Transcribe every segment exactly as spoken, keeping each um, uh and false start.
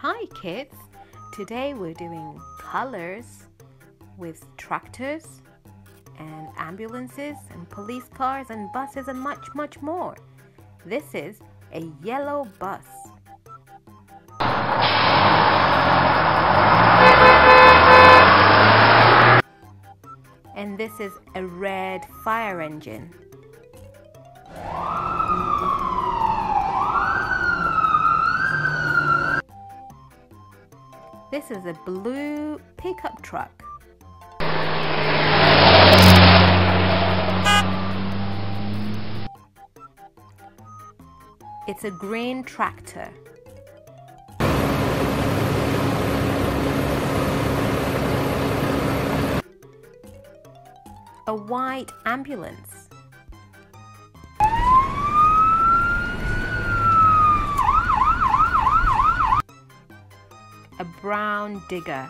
Hi kids! Today we're doing colors with tractors and ambulances and police cars and buses and much much more. This is a yellow bus. And this is a red fire engine. This is a blue pickup truck. It's a green tractor. A white ambulance. A brown digger.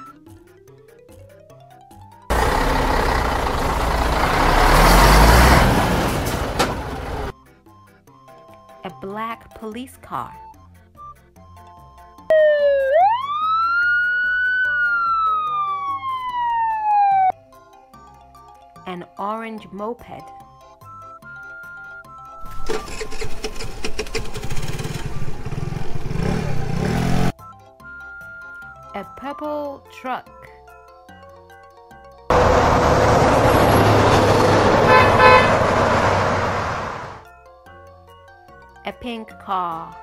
A black police car. An orange moped. A purple truck. A pink car.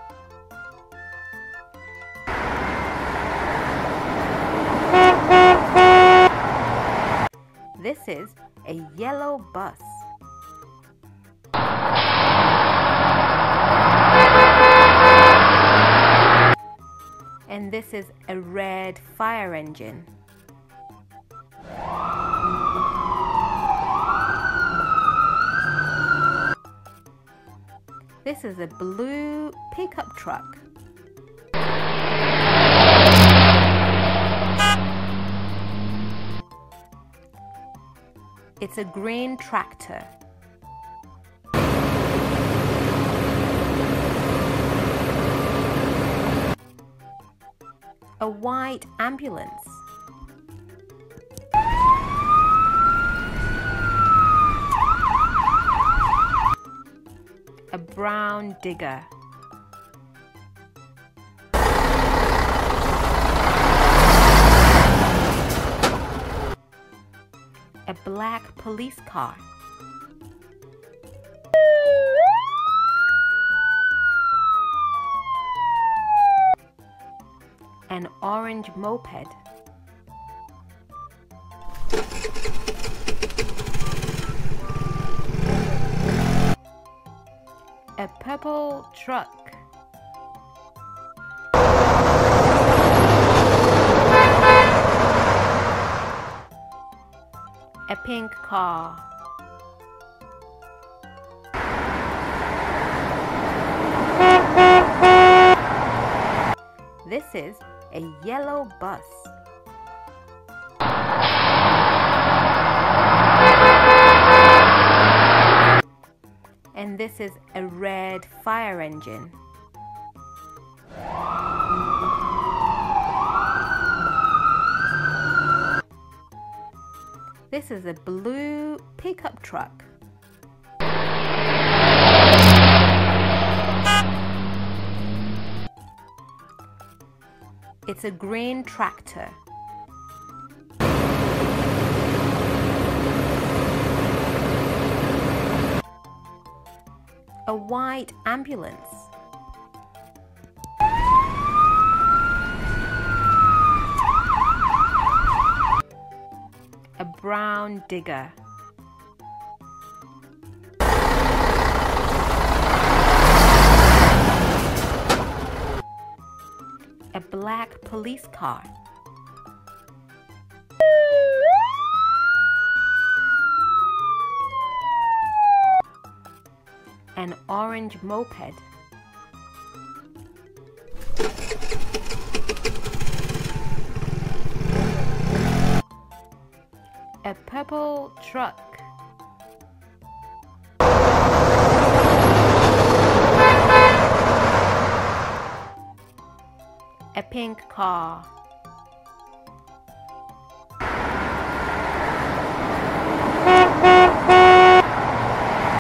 This is a yellow bus. And this is a red fire engine. This is a blue pickup truck. It's a green tractor. A white ambulance. A brown digger. A black police car. An orange moped. A purple truck. A pink car. This is a yellow bus. And this is a red fire engine. This is a blue pickup truck. It's a green tractor. A white ambulance. A brown digger. A black police car. An orange moped. A purple truck. A pink car.